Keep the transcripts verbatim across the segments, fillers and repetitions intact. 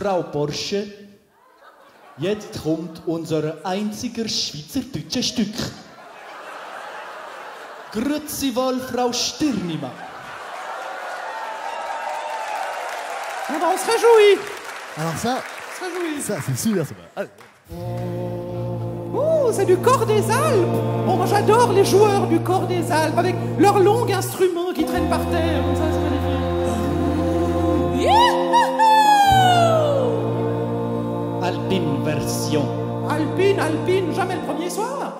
Frau Porchet. Jetzt kommt unser einziger schweizerdeutsches Stück. Grüezi wohl, Frau Stirnimaa. Ah ben, on se réjouit. Alors ça, on se réjouit. Ça, c'est super, ça va. Oh, c'est du Cor des Alpes. Oh, moi, j'adore les joueurs du Cor des Alpes avec leurs longs instruments qui traînent par terre. Comme ça, c'est magnifique. Youhou! Alpine version. Alpine, Alpine, jamais le premier soir.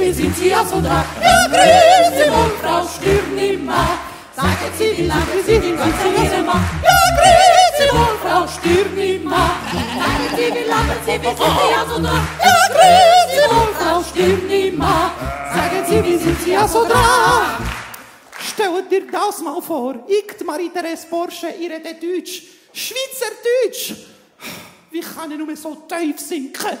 Wie sind Sie aus und dran? Ja, grüße wohl, Frau Stirnimaa. Sagen Sie, wie lange Sie den ganzen Jahr machen? Ja, grüße wohl, Frau Stirnimaa. Sagen Sie, wie lange Sie bis Sie aus und dran? Ja, grüße wohl, Frau Stirnimaa. Sagen Sie, wie sind Sie aus und dran? Stellt dir das mal vor. Ich, Marie-Thérèse Porchet, ihre Deutsch. Schweizerdeutsch. Wie kann ich nur so tief sinken?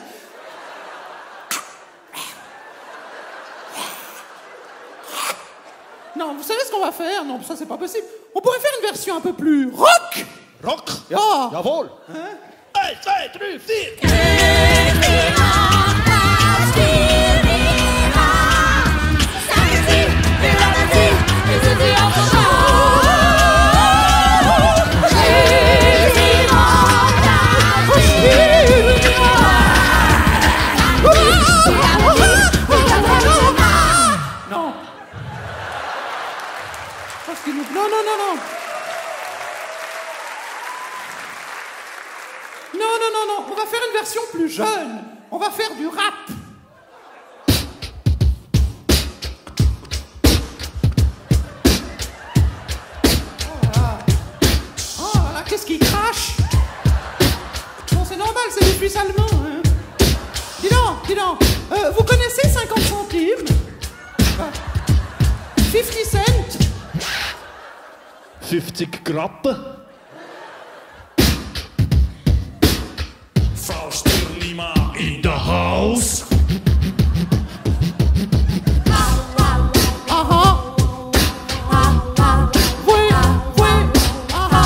Non, vous savez ce qu'on va faire? Non, ça c'est pas possible. On pourrait faire une version un peu plus rock. Rock? Ja, oh. Jawohl. Hein? un, deux, trois, quatre. Non, non, non, non. Non, non, non, non. On va faire une version plus jeune. On va faire du rap. Oh là là. Oh là là, qu'est-ce qui crache? Bon, c'est normal, c'est des Suisses allemands. Hein. Dis donc, dis donc. Euh, vous connaissez cinquante centimes? cinquante cent? fünfzig Grappen. Frau Stirnimaa in der Haus. Aha. Oui, oui, aha.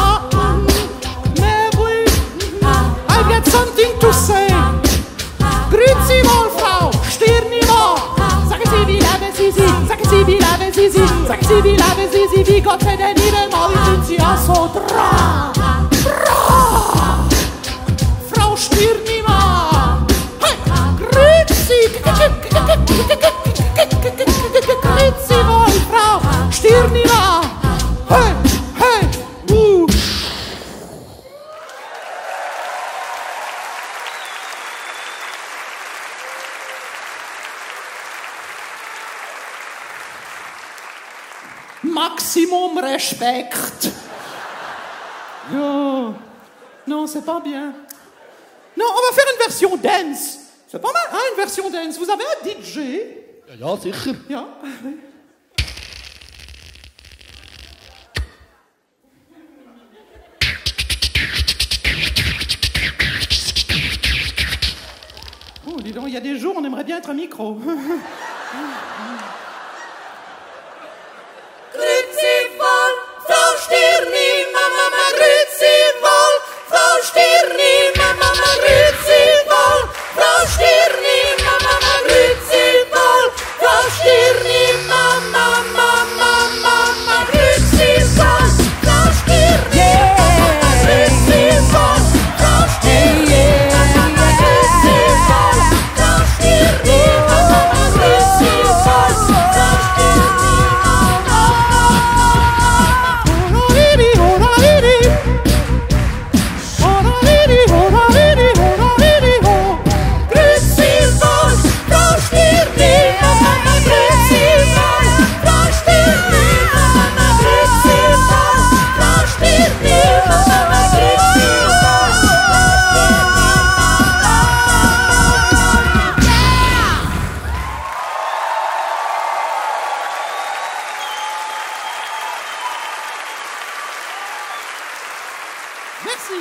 Mais oui, I've got something to say. Grüezi wohl, Frau Stirnimaa. Sagen Sie, wie leben Sie sie? Sagen Sie, wie leben Sie sie? Sagen Sie, wie leben Sie sie? Wie Gott sei denn Ihnen? So dra, dra. Frau Stirnimaa, hey, grüezi, grüezi wohl, Frau Stirnimaa, hey, hey, uh. Maximum Respekt. Yo. Non, c'est pas bien. Non, on va faire une version dance. C'est pas mal, hein, une version dance. Vous avez un D J? Ja, ja, sicher. Ja. Oh, dis donc, il y a des jours, on aimerait bien être un micro. This is Merci.